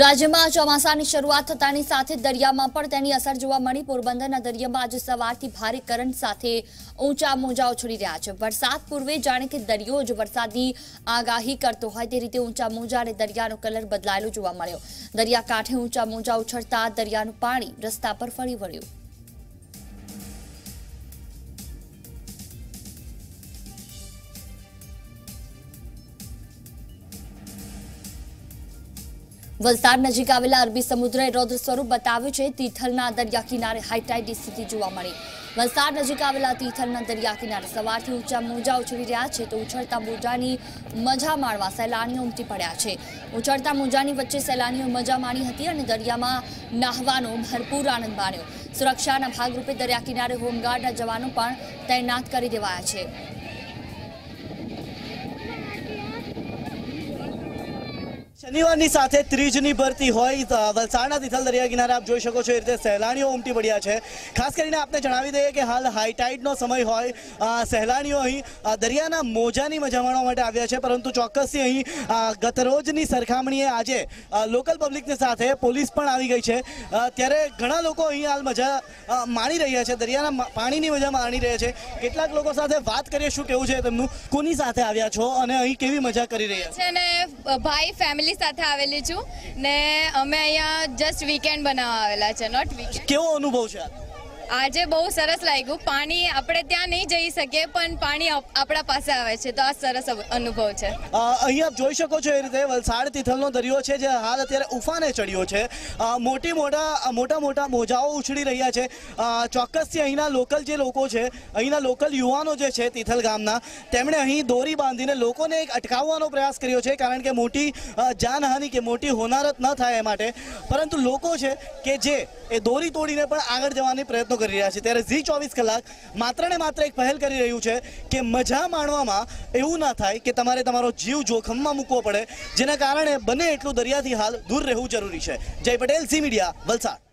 રાજ્યમાં ચોમાસાની શરૂઆત થતાની સાથે દરિયામાં પણ તેની અસર જોવા મળી. પોરબંદરના દરિયામાં આજે સવારથી ભારે કરંટ સાથે ઊંચા મોજાઓ છોડી રહ્યા છે. વરસાદ પૂર્વે જાણે કે દરિયો જ વરસાદની આગાહી કરતો હોય તે રીતે ઊંચા મોજા અને દરિયાનો કલર બદલાયેલો જોવા મળ્યો. દરિયાકાંઠે ઊંચા મોજા ઉછળતા દરિયાનું પાણી રસ્તા પર ફરી વળ્યું. વલસાડ નજીક આવેલા અરબી સમુદ્રએ રૌદ્ર સ્વરૂપ બતાવ્યું છે. તિથલના દરિયા કિનારે હાઈટાઈડની સ્થિતિ જોવા મળી. વલસાડ નજીક આવેલા તિથલના દરિયા કિનારે સવારથી ઊંચા મોજા ઉછળી રહ્યા છે, તો ઉછળતા મોજાની મજા માણવા સહેલાણીઓ ઉમટી પડ્યા છે. ઉછળતા મોજાની વચ્ચે સહેલાણીઓ મજા માણી હતી અને દરિયામાં નાહવાનો ભરપૂર આનંદ માણ્યો. સુરક્ષાના ભાગરૂપે દરિયા કિનારે હોમગાર્ડના જવાનો પણ તૈનાત કરી દેવાયા છે. શનિવારની સાથે ત્રીજની ભરતી હોય વલસાડના તિથલ દરિયા કિનારે આપ જોઈ શકો છો એ રીતે સહેલાણીઓ ઉમટી પડ્યા છે. ખાસ કરીને આપને જણાવી દઈએ કે હાલ હાઈટાઈડનો સમય હોય સહેલાણીઓ અહીં દરિયાના મોજાની મજા માણવા માટે આવ્યા છે, પરંતુ ચોક્કસથી અહીં ગતરોજની સરખામણીએ આજે લોકલ પબ્લિકની સાથે પોલીસ પણ આવી ગઈ છે. ત્યારે ઘણા લોકો અહીં હાલ મજા માણી રહ્યા છે, દરિયાના પાણીની મજા માણી રહ્યા છે. કેટલાક લોકો સાથે વાત કરીએ, શું કહેવું છે તેમનું, કોની સાથે આવ્યા છો અને અહીં કેવી મજા કરી રહ્યા છે? અને ભાઈ ફેમિલી સાથે આવેલી છું ને અમે અહીંયા જસ્ટ વીકેન્ડ બનાવવા આવેલા છે. Not weekend. કેવો અનુભવ છે? આજે બહુ સરસ લાગ્યું. પાણી આપણે ત્યાં નહીં જઈ શકીએ પણ પાણી આપણા પાસે આવે છે, તો આ સરસ અનુભવ છે. અહીં આપ જોઈ શકો છો એ રીતે વલસાડ તિથલનો દરિયો છે જે હાલ અત્યારે ઉફાને ચડ્યો છે. મોટા મોજાઓ ઉછળી રહ્યા છે. ચોક્કસથી અહીંના લોકલ જે લોકો છે, અહીંના લોકલ યુવાનો જે છે તિથલ ગામના, તેમણે અહીં દોરી બાંધીને લોકોને એક અટકાવવાનો પ્રયાસ કર્યો છે, કારણ કે મોટી જાનહાનિ કે મોટી હોનારત ન થાય એ માટે. પરંતુ લોકો છે કે જે એ દોરી તોડીને પણ આગળ જવાની પ્રયત્નો કરી રહ્યા છે. ત્યારે ઝી 24 કલાક માત્ર ને માત્ર એક પહેલ કરી રહ્યું છે કે મજા માણવામાં એવું ના થાય કે તમારે તમારો જીવ જોખમમાં મૂકવો પડે, જેના કારણે બને એટલું દરિયાથી હાલ દૂર રહેવું જરૂરી છે. જય પટેલ, ઝી મીડિયા, વલસાડ.